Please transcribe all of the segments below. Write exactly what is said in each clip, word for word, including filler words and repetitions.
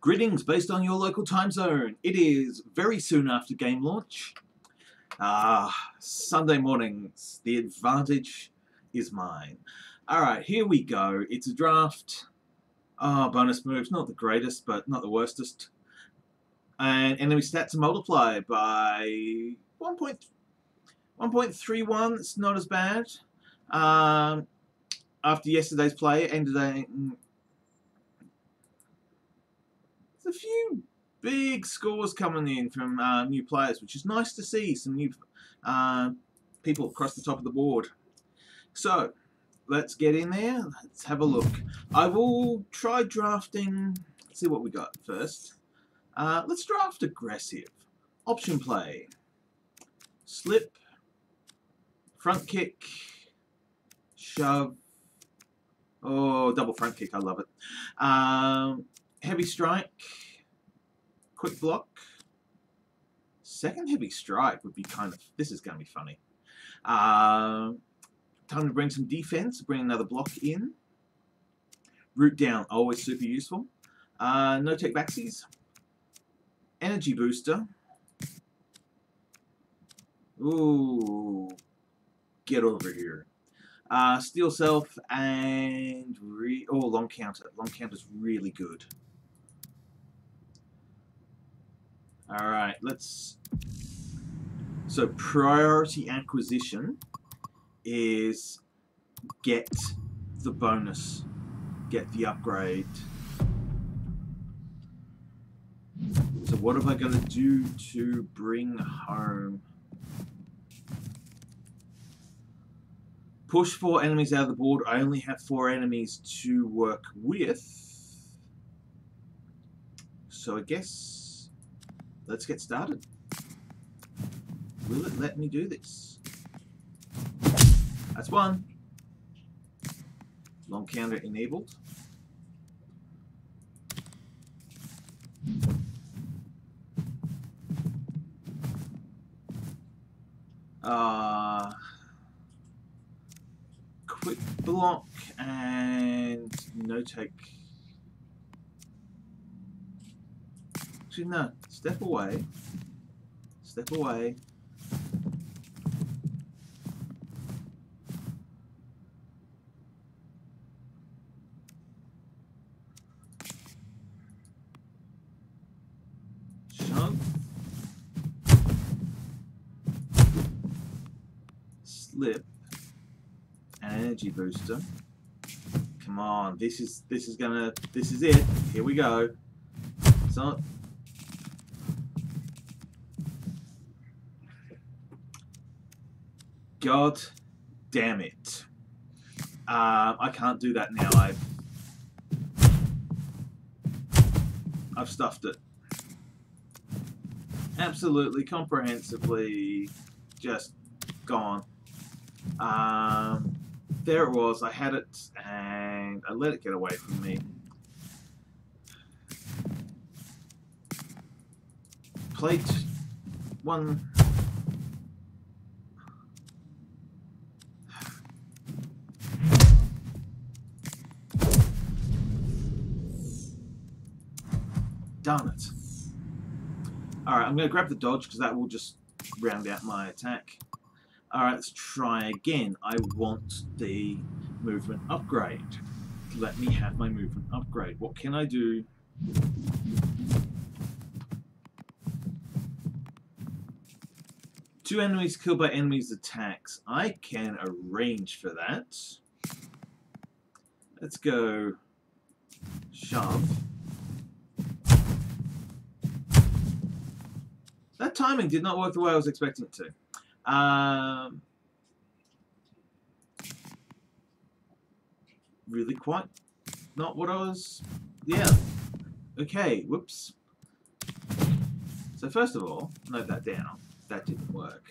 Greetings based on your local time zone. It is very soon after game launch. Ah, Sunday mornings. The advantage is mine. Alright, here we go. It's a draft. Ah, oh, bonus moves. Not the greatest, but not the worstest. And enemy stats multiply by one point three one. It's not as bad. Um, after yesterday's play, ended a... a few big scores coming in from uh, new players, which is nice to see. Some new uh, people across the top of the board. So let's get in there. Let's have a look. I will try drafting. Let's see what we got first. Uh, let's draft aggressive. Option play. Slip. Front kick. Shove. Oh, double front kick. I love it. Um... Heavy strike, quick block. Second heavy strike would be kind of... This is going to be funny. Uh, time to bring some defense, bring another block in. Root down, always super useful. Uh, no tech backsies. Energy booster. Ooh, get over here. Uh, steel self and... Re oh, long counter. Long counter's really good. Alright, let's... So, priority acquisition is get the bonus. Get the upgrade. So, what am I going to do to bring home... Push four enemies out of the board. I only have four enemies to work with. So I guess let's get started. Will it let me do this? That's one. Long counter enabled. Ah... Uh, Quick block and no take. Actually, no. Step away. Step away. Shove. Slip. Energy booster. Come on, this is this is gonna this is it. Here we go. It's not. God damn it! Uh, I can't do that now. I've I've stuffed it. Absolutely comprehensively, just gone. Um. There it was, I had it, and I let it get away from me. Plate one. Darn it. Alright, I'm going to grab the dodge, because that will just round out my attack. Alright, let's try again. I want the movement upgrade. Let me have my movement upgrade. What can I do? Two enemies killed by enemies' attacks. I can arrange for that. Let's go... Shove. That timing did not work the way I was expecting it to. Um, really quite not what I was, yeah, okay, whoops. So first of all, note that down, that didn't work.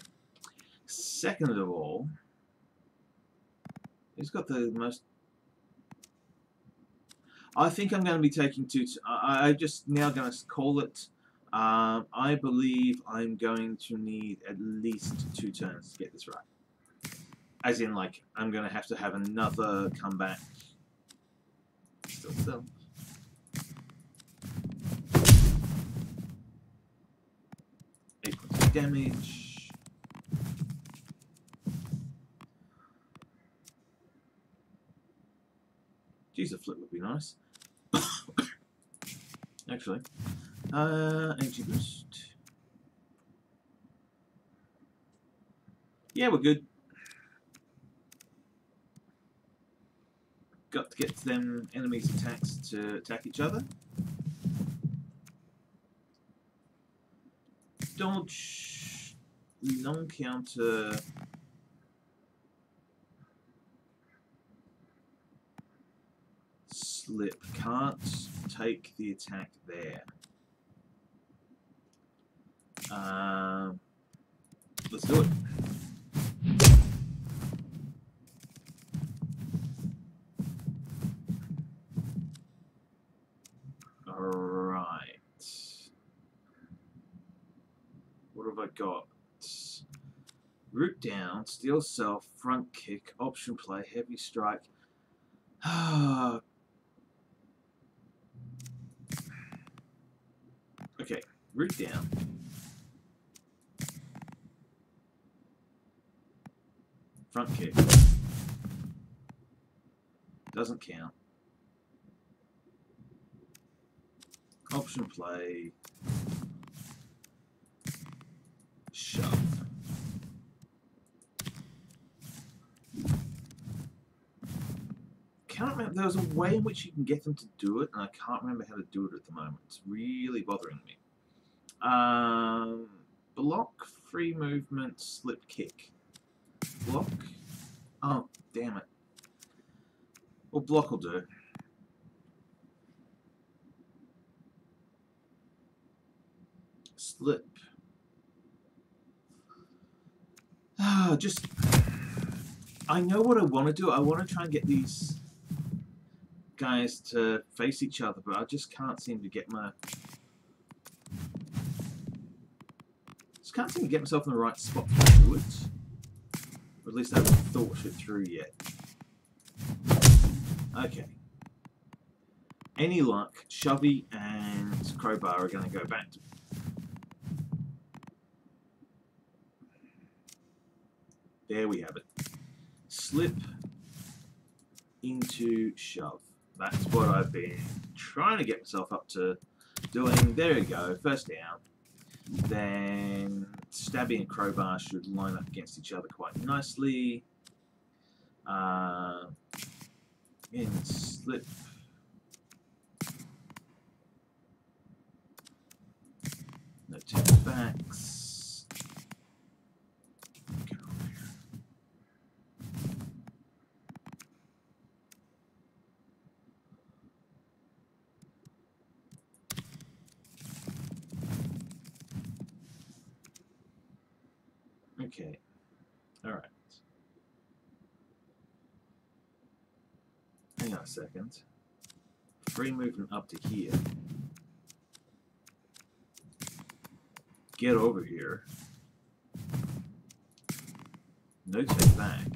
Second of all, who's got the most, I think I'm going to be taking two, t I, I just now going to call it. Um, I believe I'm going to need at least two turns to get this right. As in, like, I'm going to have to have another comeback. Still, still. damage. Jeez, a flip would be nice. Actually. Uh, energy boost. Yeah, we're good. Got to get them enemies' attacks to attack each other. Dodge, non-counter. Slip. Can't take the attack there. Uh, let's do it. Got root down, steal self, front kick, option play, heavy strike. Okay, root down. Front kick. Doesn't count. Option play. Shove. Can't remember. There's a way in which you can get them to do it, and I can't remember how to do it at the moment. It's really bothering me. Um, block, free movement, slip kick. Block. Oh, damn it. Well, block will do. Slip. Ah, just, I know what I want to do. I want to try and get these guys to face each other, but I just can't seem to get my, just can't seem to get myself in the right spot to do it. Or at least I haven't thought it through yet. Okay. Any luck, Shovey and Crowbar are going to go back to there we have it. Slip into shove. That's what I've been trying to get myself up to doing. There we go. First down. Then Stabby and Crowbar should line up against each other quite nicely. Uh, and slip. No take backs. Okay, alright. Hang on a second. Free movement up to here. Get over here. No take back.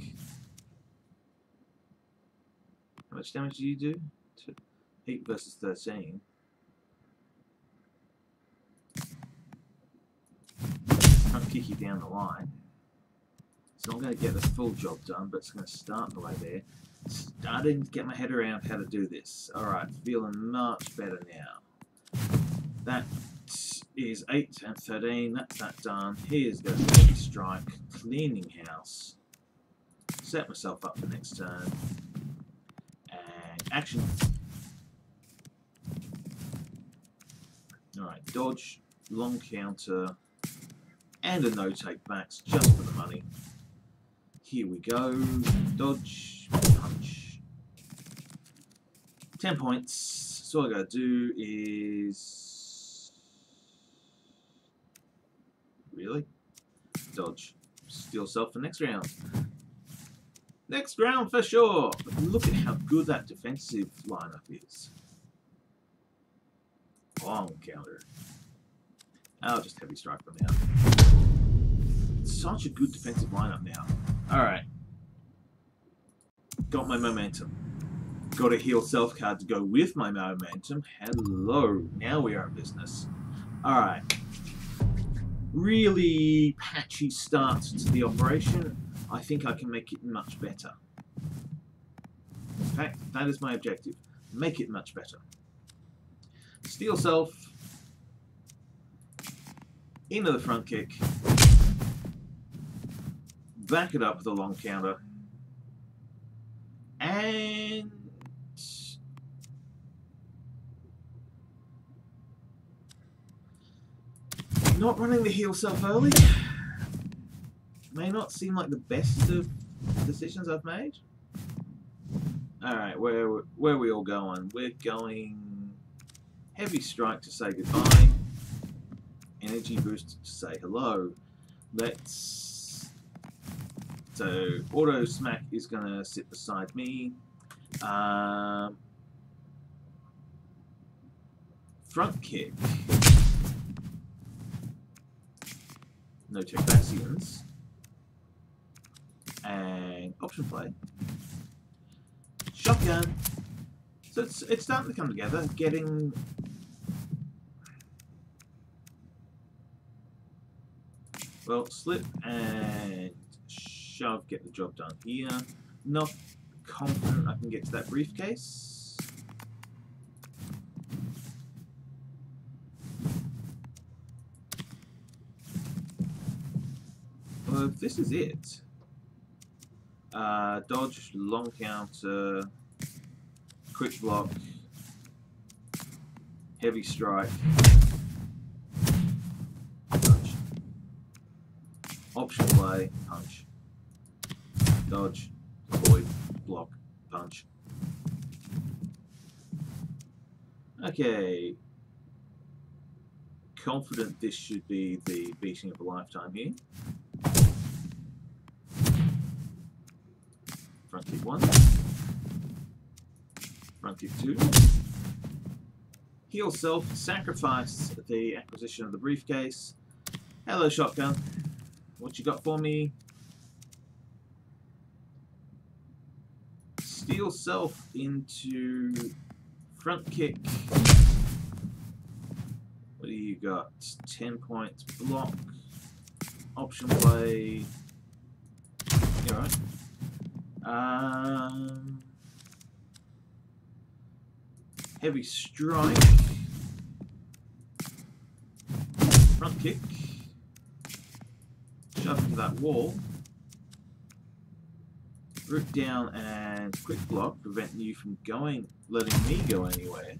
How much damage do you do? eight versus thirteen. Can't kick you down the line. It's not going to get this full job done, but it's going to start the way there. Starting to get my head around how to do this. Alright, feeling much better now. That is eight and thirteen. That's that done. Here's going to be strike. Cleaning house. Set myself up for next turn. And action. Alright, dodge. Long counter. And a no take backs just for the money. Here we go. Dodge, punch. Ten points. So all I gotta do is really dodge, steal self for next round. Next round for sure. But look at how good that defensive lineup is. Long counter. I'll just heavy strike them out. Such a good defensive lineup now. Alright. Got my momentum. Got a heal self card to go with my momentum. Hello. Now we are in business. Alright. really patchy start to the operation, I think I can make it much better. In fact, that is my objective. Make it much better. Steel self. Into the front kick. Back it up with a long counter. And not running the heel self early may not seem like the best of decisions I've made. Alright, where, where are we all going? We're going heavy strike to say goodbye. Energy boost to say hello. Let's... So, auto smack is going to sit beside me. Um, front kick. No Czechbassians. And option play. Shotgun. So it's, it's starting to come together. Getting... Well, slip and shove, get the job done here. Not confident I can get to that briefcase. Well, if this is it. Uh, dodge, long counter, quick block, heavy strike. Option play, punch, dodge, avoid, block, punch. Okay. Confident this should be the beating of a lifetime here. Front kick one. Front kick two. Heal self, sacrifice the acquisition of the briefcase. Hello, shotgun. What you got for me? Steel self into front kick. What do you got? Ten points block. Option play. You're right. Um, heavy strike. Front kick. Shove into that wall, root down and quick block, prevent you from going, letting me go anywhere,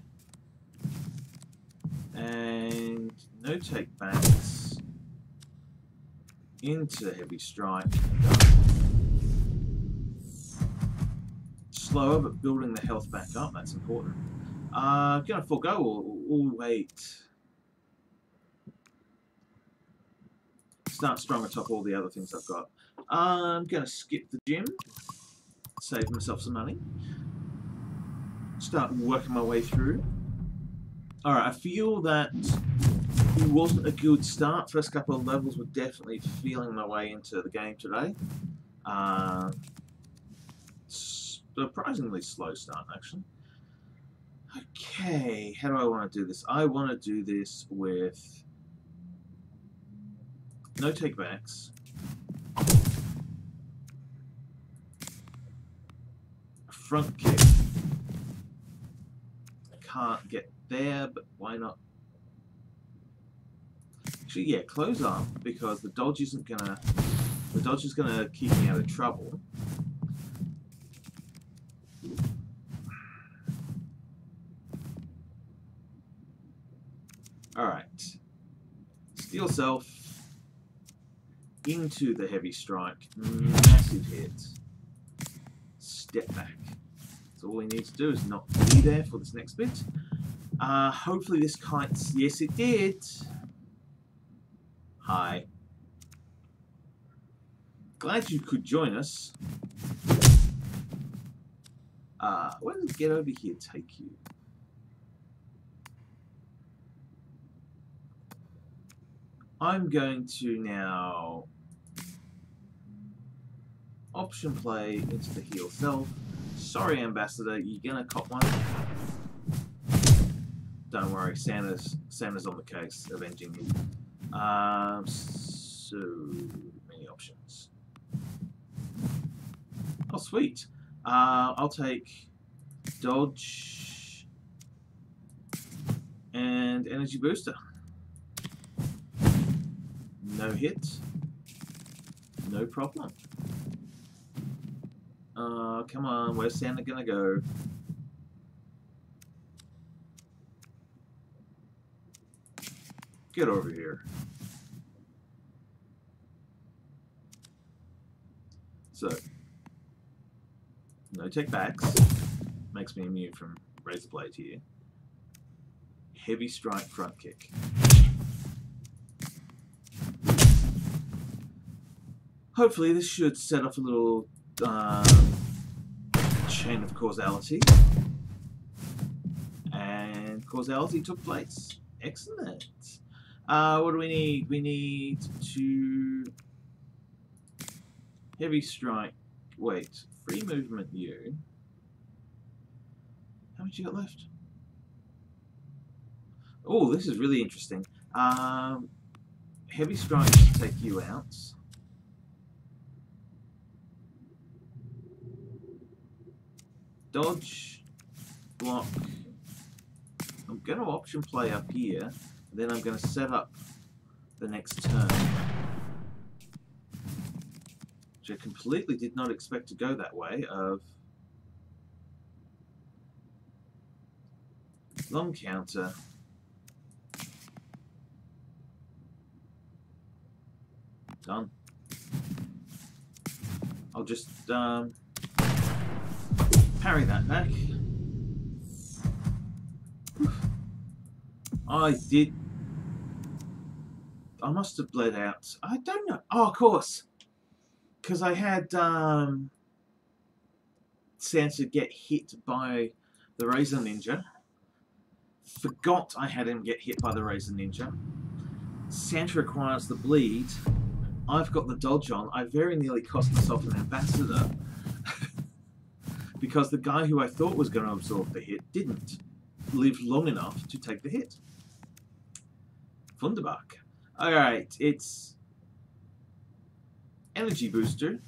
and no take backs into heavy strike. Slower, but building the health back up, that's important. Uh, I'm going to forego all, all weight. Start strong atop all the other things I've got. I'm going to skip the gym, save myself some money, start working my way through. Alright, I feel that it wasn't a good start. First couple of levels were definitely feeling my way into the game today. Uh, surprisingly slow start, actually. Okay, how do I want to do this? I want to do this with... No take-backs. Front kick. Can't get there, but why not? Actually, yeah, close arm, because the dodge isn't gonna... The dodge is gonna keep me out of trouble. Alright. Steel self. Into the heavy strike, massive hit, step back. So all we need to do is not be there for this next bit. Uh, hopefully this kites, yes it did. Hi. Glad you could join us. Uh, where did Get Over Here take you? I'm going to now option play into the heel self. Sorry, Ambassador, you're gonna cop one. Don't worry, Santa's Santa's on the case, avenging you. Um, so many options. Oh, sweet. Uh, I'll take dodge and energy booster. No hit. No problem. Uh, come on, where's Santa gonna go? Get over here. So, no take backs. Makes me immune from razor blade here. Heavy strike front kick. Hopefully this should set off a little uh, chain of causality. And causality took place. Excellent. Uh, what do we need? We need to heavy strike. Wait, free movement you. How much you got left? Oh, this is really interesting. Um, heavy strike should take you out. Dodge, block. I'm going to option play up here. Then I'm going to set up the next turn, which I completely did not expect to go that way. Of long counter, done. I'll just um, parry that back. I did. I must have bled out. I don't know. Oh, of course. Because I had um, Santa get hit by the Razor Ninja. Forgot I had him get hit by the Razor Ninja. Santa requires the bleed. I've got the dodge on. I very nearly cost myself an ambassador. Because the guy who I thought was going to absorb the hit didn't live long enough to take the hit. Wunderbar. Alright, it's energy booster.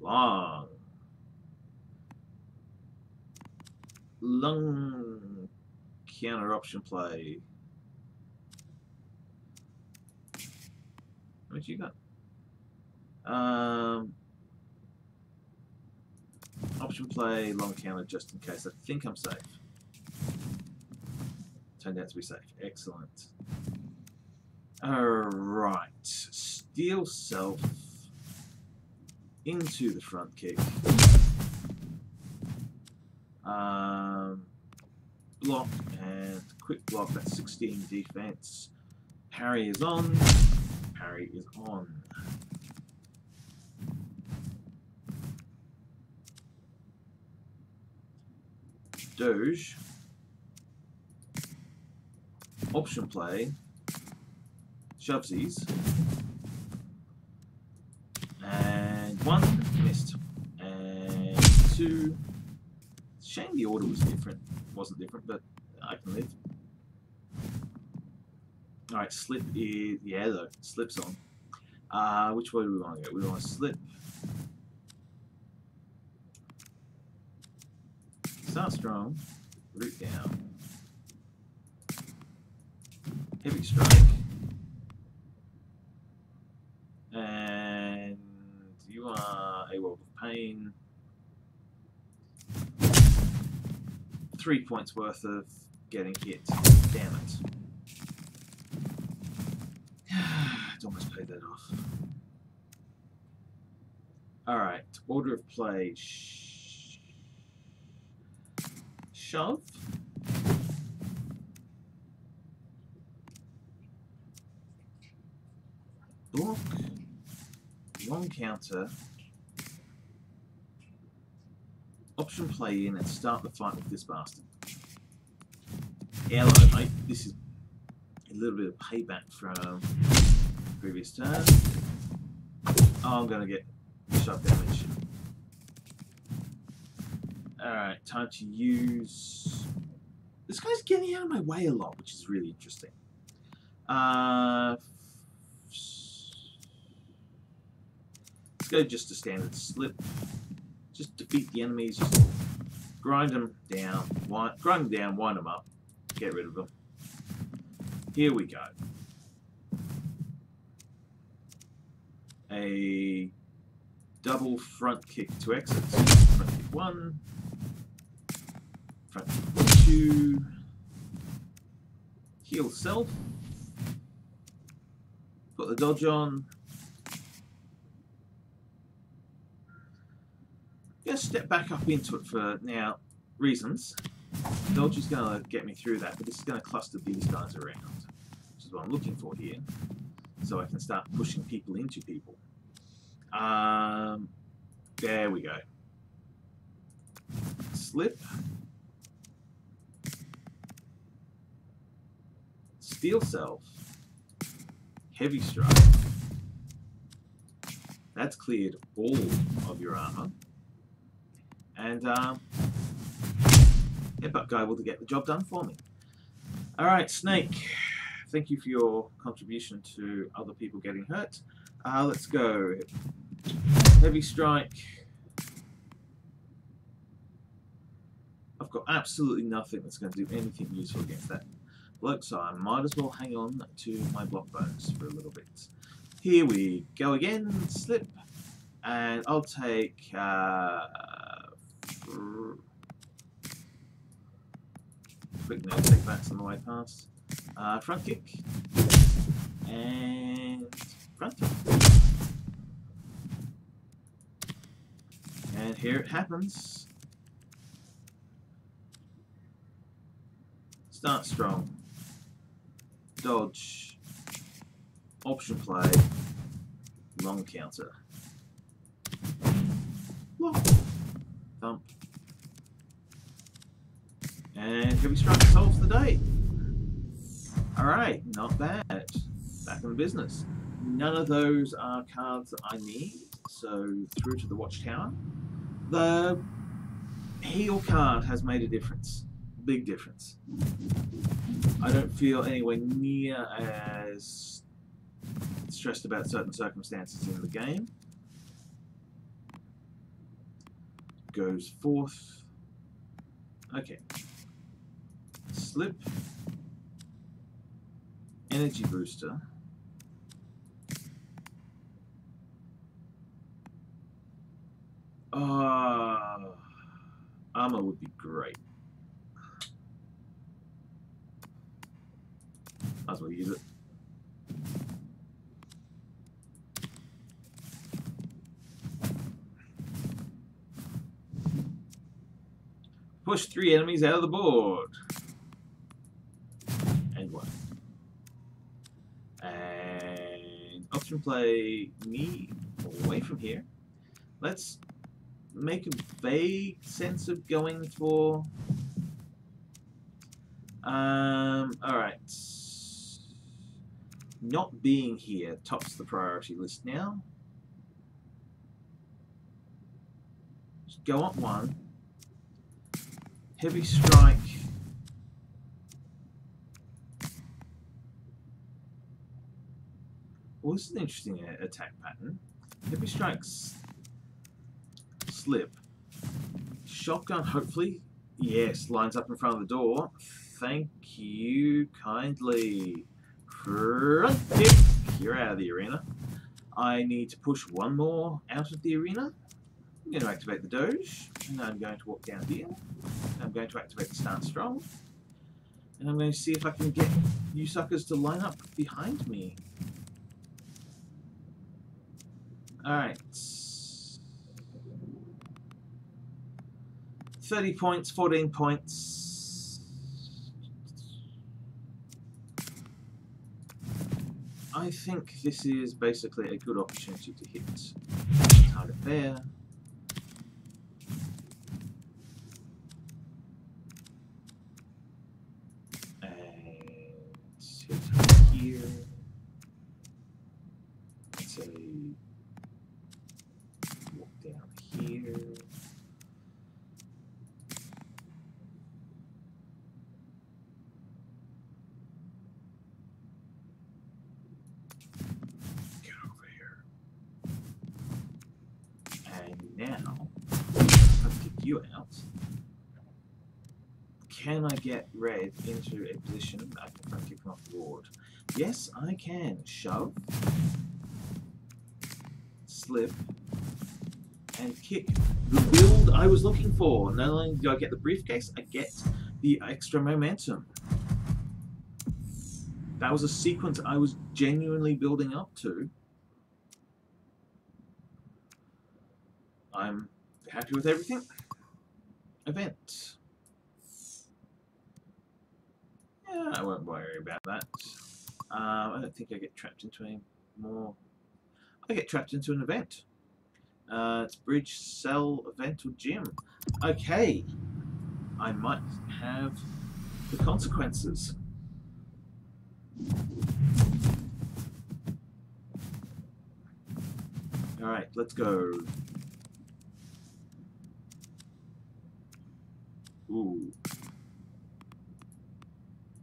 Long. Long counter option play. What you got? Um option play, long counter just in case. I think I'm safe. Turned out to be safe. Excellent. Alright. Steel self into the front kick. Um, block and quick block. That's sixteen defense. Parry is on. Parry is on. Doge. Option play, shovesies, and one, missed, and two, shame the order was different, wasn't different, but I can live. Alright, slip is, yeah though, slip's on. Uh, which way do we want to go? We want to slip. Start strong, root down. Heavy strike. And you are a world of pain. Three points worth of getting hit. Damn it. I'd almost paid that off. Alright, order of play. Sh shove. Block, long counter, option play in and start the fight with this bastard. Hello mate, this is a little bit of payback from previous turn. Oh, I'm going to get shot damage. Alright, time to use This guy's getting out of my way a lot, which is really interesting. Uh, let's go just a standard slip. Just defeat the enemies. Just grind them down. Wind, grind them down, wind them up. Get rid of them. Here we go. A double front kick to exit. Front kick one. Front kick two. Heal self. Put the dodge on. I'm going to step back up into it for now reasons. Dodge is going to get me through that, but this is going to cluster these guys around, which is what I'm looking for here. So I can start pushing people into people. Um, there we go. Slip. Steel self. Heavy strike. That's cleared all of your armor. And um, headbutt guy will get the job done for me. Alright, Snake. Thank you for your contribution to other people getting hurt. Uh, let's go. Heavy strike. I've got absolutely nothing that's going to do anything useful against that bloke, so I might as well hang on to my block bonus for a little bit. Here we go again. Slip. And I'll take... Uh, quick note, take backs on the way past. Uh, front kick and front kick, and here it happens. Start strong, dodge, option play, long counter, lock, thump, and heavy strike solves the day. Alright, not bad. Back in business. None of those are cards that I need, so through to the Watchtower. The heal card has made a difference. Big difference. I don't feel anywhere near as stressed about certain circumstances in the game. Goes forth. Okay. Slip. Energy booster. Oh, armor would be great. Might as well use it. Push three enemies out of the board. Play me away from here. Let's make a vague sense of going for. Um, Alright. Not being here tops the priority list now. Just go up one. Heavy strike. Well, this is an interesting uh, attack pattern. Heavy strikes, slip, shotgun. Hopefully, yes, lines up in front of the door. Thank you kindly. Front kick. You're out of the arena. I need to push one more out of the arena. I'm going to activate the Doge, and I'm going to walk down here. I'm going to activate the Start Strong, and I'm going to see if I can get you suckers to line up behind me. Alright, thirty points, fourteen points. I think this is basically a good opportunity to hit target there. now, let's kick you out. Can I get Red into a position I can try to kick him off the board? Yes, I can. Shove, slip, and kick. The build I was looking for. Not only do I get the briefcase, I get the extra momentum. That was a sequence I was genuinely building up to. I'm happy with everything. Event. Yeah, I won't worry about that. Um, I don't think I get trapped into any more. I get trapped into an event. Uh, it's bridge, cell, event, or gym. Okay. I might have the consequences. Alright, let's go. Ooh.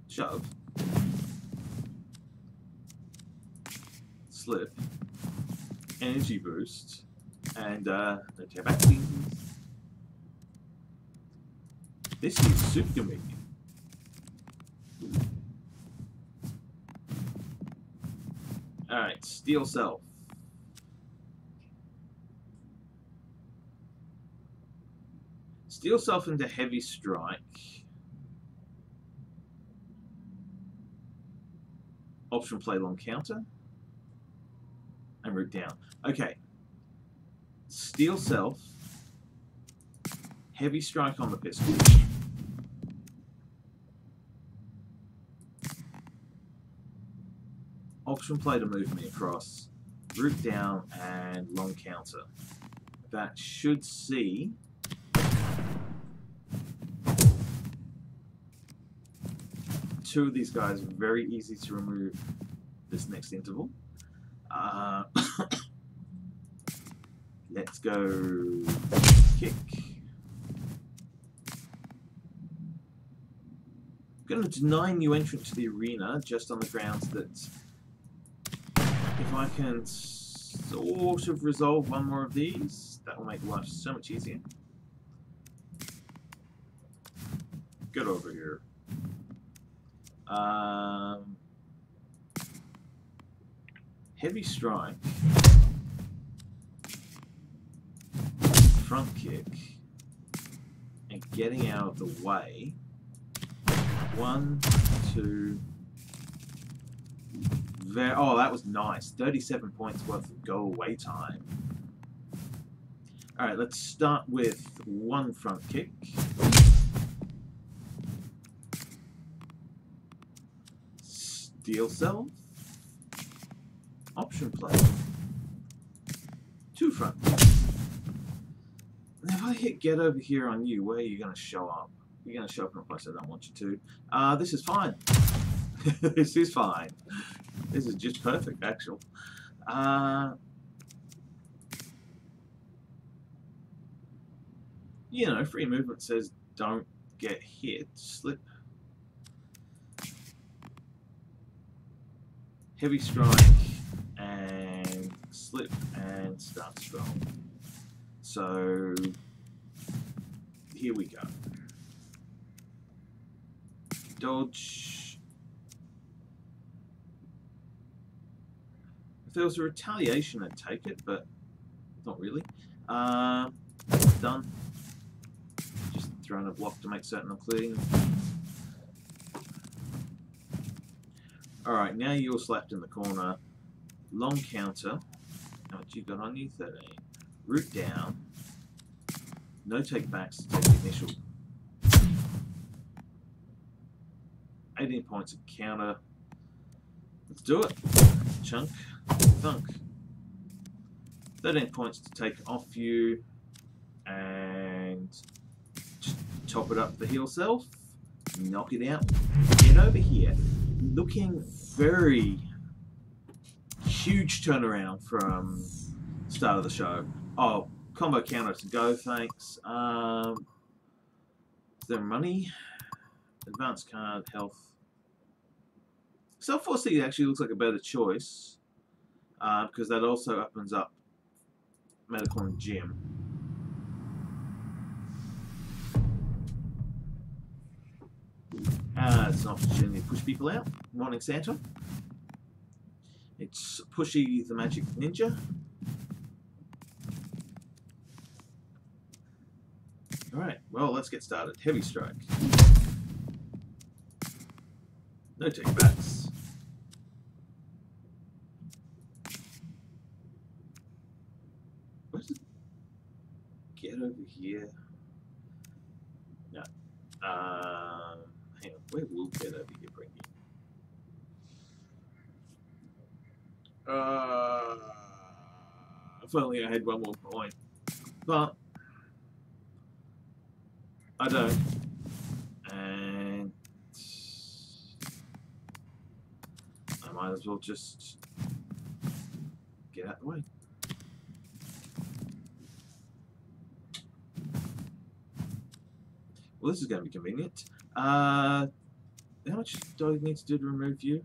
Shove. Slip. Energy boost. And, uh, no tap things. This is super convenient. Alright, steel self. Steel self into heavy strike. Option play long counter. And root down. Okay. Steel self. Heavy strike on the pistol. Option play to move me across. Root down and long counter. That should see. Two of these guys are very easy to remove this next interval. Uh, let's go kick. I'm going to deny new entrance to the arena just on the grounds that if I can sort of resolve one more of these, that will make life so much easier. Get over here. Um, heavy strike, front kick, and getting out of the way. One, two, very, oh, that was nice. thirty-seven points worth of go away time. Alright, let's start with one front kick. Steel self, option play, two front. And if I hit get over here on you, where are you going to show up? You're going to show up in a place I don't want you to. Uh, this is fine. This is fine. This is just perfect, actually. Uh, you know, free movement says don't get hit. Slip. Heavy strike, and slip, and start strong. So, here we go. Dodge. If there was a retaliation, I'd take it, but not really. Uh, done. Just throwing a block to make certain I'm clearing. Alright, now you're slapped in the corner. Long counter. Now what you got on you? thirteen. Root down. No take backs to take the initial. eighteen points of counter. Let's do it. Chunk. Thunk. thirteen points to take off you. And top it up the heel self. Knock it out. Get over here. Looking very huge turnaround from start of the show. Oh, combo counter to go, thanks. Um, is there money? Advanced card, health. Self-four C actually looks like a better choice uh, because that also opens up medical and gym. Uh, it's an opportunity to push people out. Morning Santa. It's Pushy the Magic Ninja. Alright, well, let's get started. Heavy Strike. No take backs. Where's it? Get over here. No. Um, hang on, where will Get Over Here bring you? Uh, if only I had one more point. But I don't. And I might as well just get out of the way. Well, this is going to be convenient. Uh, how much do I need to do to remove you?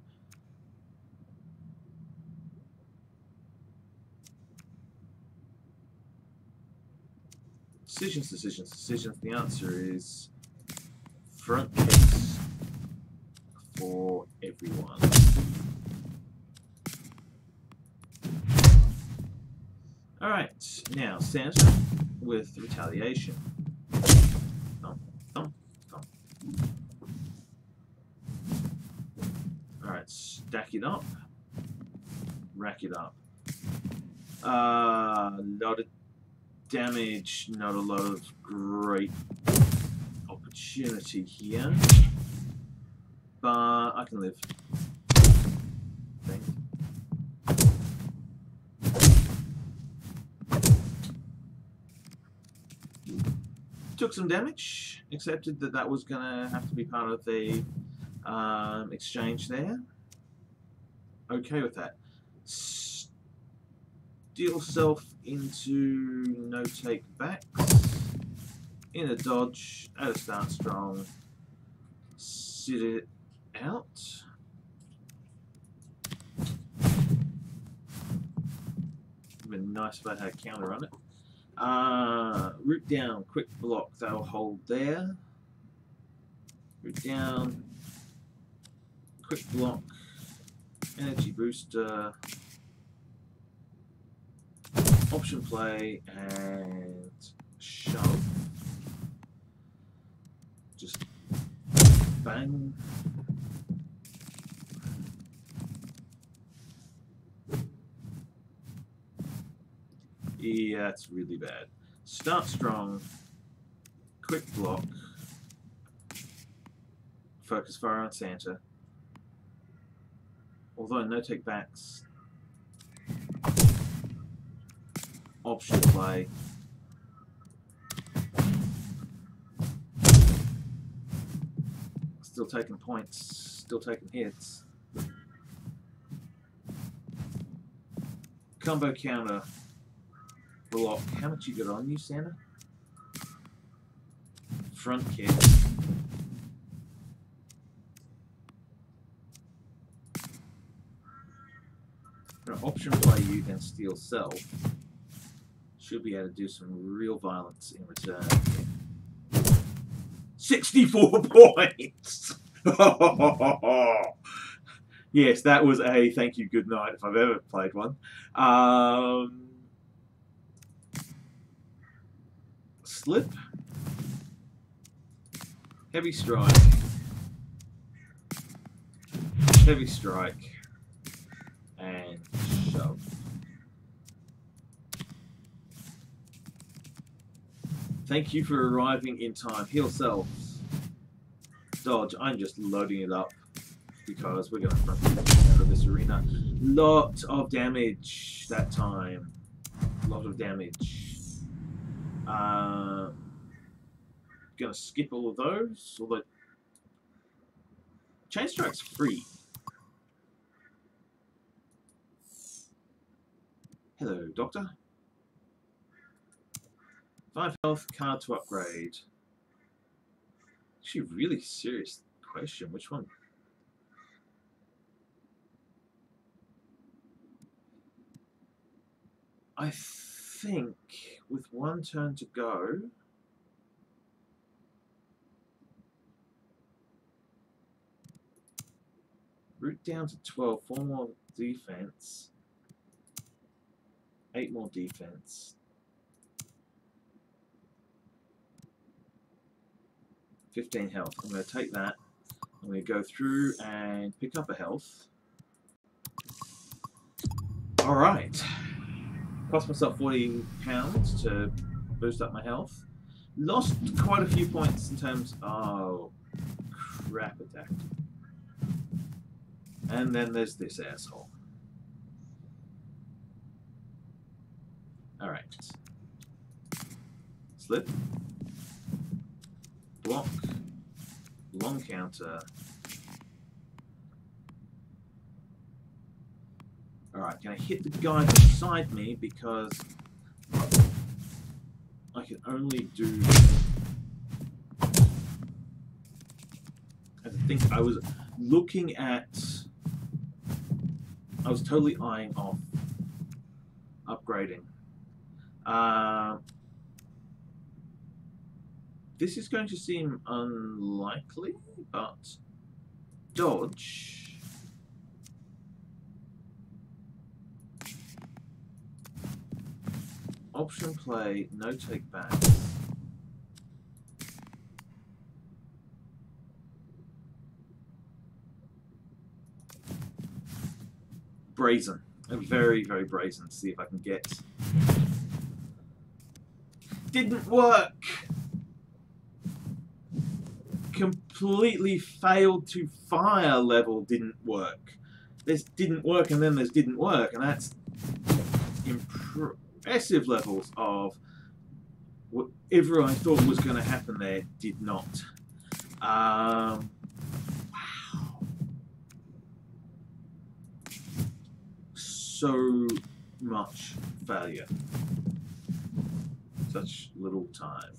Decisions, decisions, decisions. The answer is front case for everyone. Alright, now Santa with retaliation. Thump, thump, thump. Alright, stack it up. Rack it up. Uh, lot of damage, not a lot of great opportunity here, but I can live. Thanks. Took some damage, accepted that that was going to have to be part of the um, exchange there. Okay with that. Deal self into no take backs, in a dodge, at a start strong, sit it out. It'd been nice if I had a counter on it. Uh, root down, quick block, that'll hold there. Root down, quick block, energy booster. Option play and shove. Just bang. Yeah, it's really bad. Start strong. Quick block. Focus fire on Santa. Although no take backs. Option play. Still taking points, still taking hits. Combo counter. Block. How much you got on you, Santa? Front kick. Option play you, then steal self. Should be able to do some real violence in return. sixty-four points! Yes, that was a thank you, good night, if I've ever played one. Um, slip. Heavy strike. Heavy strike. And shove. Thank you for arriving in time. Heal selves. Dodge. I'm just loading it up because we're going to front out of this arena. Lot of damage that time. Lot of damage. Uh, going to skip all of those. Although chain strike's free. Hello, Doctor. Five health, card to upgrade. Actually, really serious question. Which one? I think with one turn to go, back down to twelve, four more defense, eight more defense, fifteen health. I'm going to take that, I'm going to go through and pick up a health. Alright, cost myself forty pounds to boost up my health. Lost quite a few points in terms of, oh, crap attack. And then there's this asshole. Alright. Slip. Block. Long counter. Alright, can I hit the guy beside me because I can only do... I think I was looking at... I was totally eyeing off upgrading. Uh, this is going to seem unlikely, but dodge. Option play, no take back. Brazen. I'm very, very brazen to see if I can get... Didn't work! Completely failed to fire level didn't work. This didn't work and then this didn't work, and that's impressive levels of whatever I thought was going to happen there did not. Um, wow. So much failure. Such little time.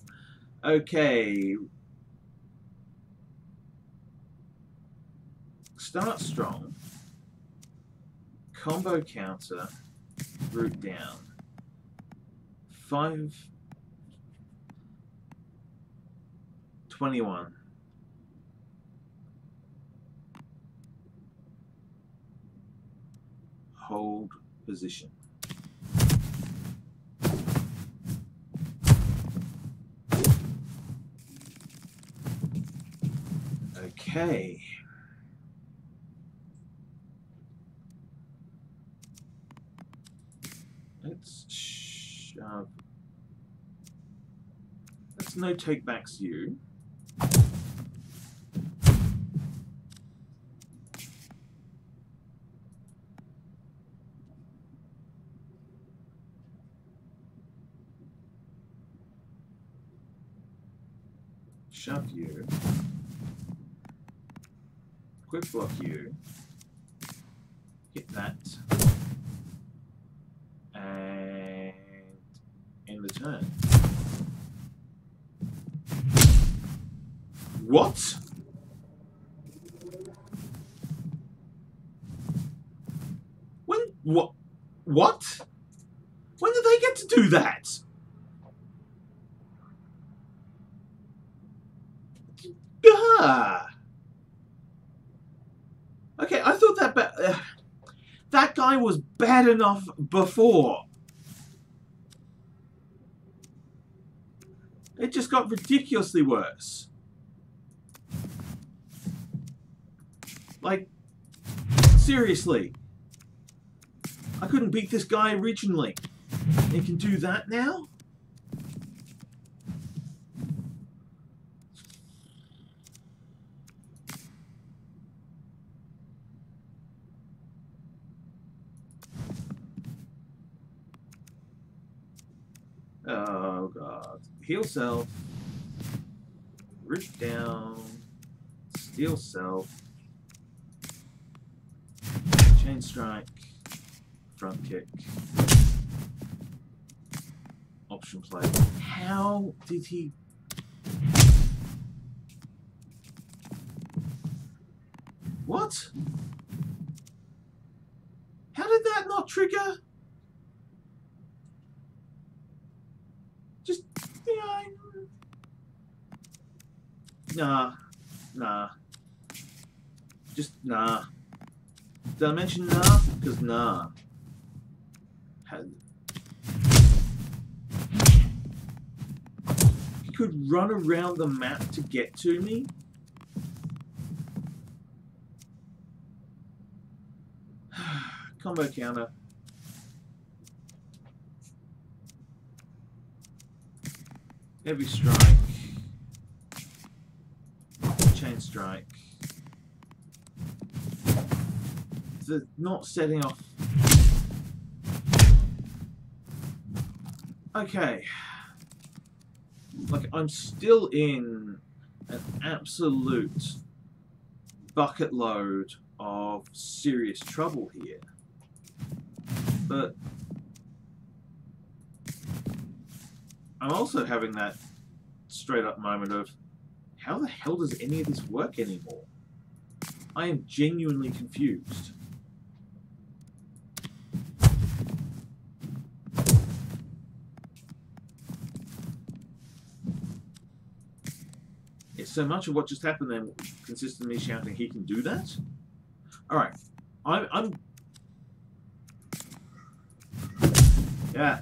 Okay. Start strong. Combo counter. Root down. Five. Twenty-one. Hold position. Okay. Let's shove. Let's no take backs you. Shove you. Quick block you, hit that, and end the turn. What? When, what, what? When did they get to do that? Ah. Okay, I thought that ba uh, that guy was bad enough before. It just got ridiculously worse. Like, seriously. I couldn't beat this guy originally. It can do that now? Oh god. Heal self. Root down. Steal self. Chain strike. Front kick. Option play. How did he... What? How did that not trigger? Just, yeah, nah, nah, just nah, Did I mention nah? Because nah. He could run around the map to get to me? Combo counter. Heavy strike. Chain strike. They're not setting off. Okay. Like, I'm still in an absolute bucket load of serious trouble here. But I'm also having that straight up moment of, how the hell does any of this work anymore? I am genuinely confused. So much of what just happened then consisted of me shouting, he can do that? Alright. I'm, I'm... Yeah.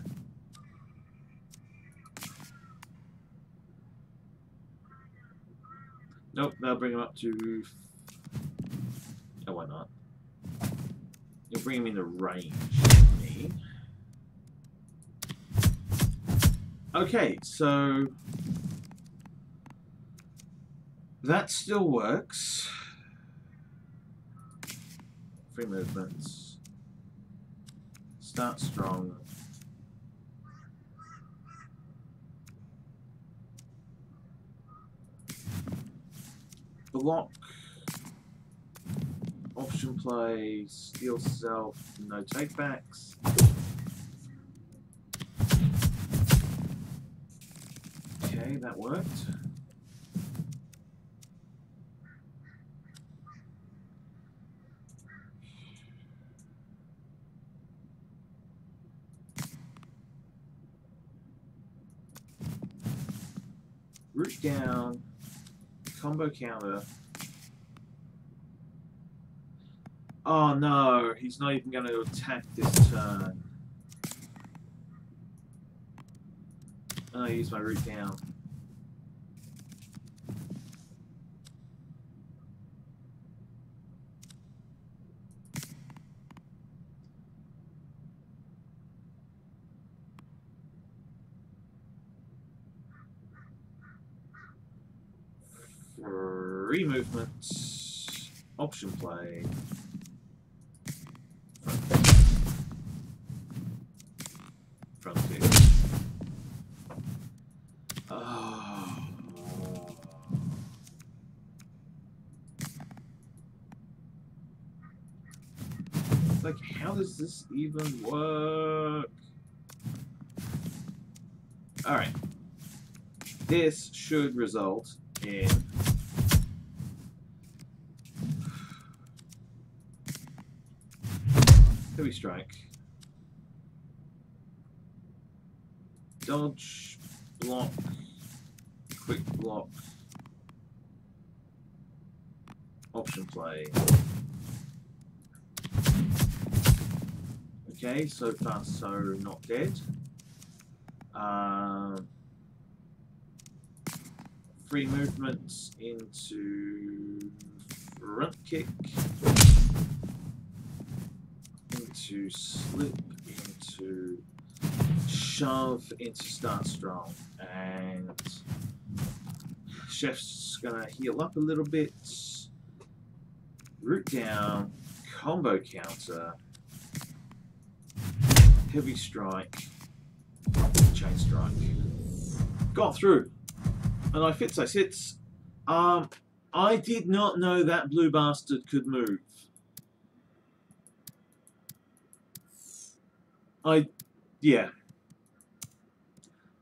Nope, that'll bring him up to... Oh, why not? You'll bring him into range. Okay, so... that still works. Free movements. Start strong. Block. Option play. Steal self. No takebacks. Okay, that worked. Root down, combo counter. Oh no, he's not even going to attack this turn. Oh, I use my root down. Free movements, option play. Front kick. Front kick. Oh. It's like, how does this even work? Alright. This should result in... heavy strike. Dodge, block, quick block, option play. Okay, so far so not dead. Uh, free movements into front kick. To slip into shove into start strong, and Chef's gonna heal up a little bit. Root down, combo counter, heavy strike, chain strike. Got through, and iFits, iSits. Um, I did not know that blue bastard could move. I, yeah.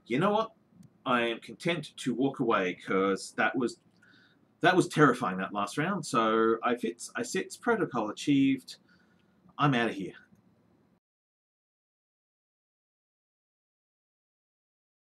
You know what? I am content to walk away, because that was, that was terrifying that last round. So iFits, iSits, protocol achieved. I'm out of here.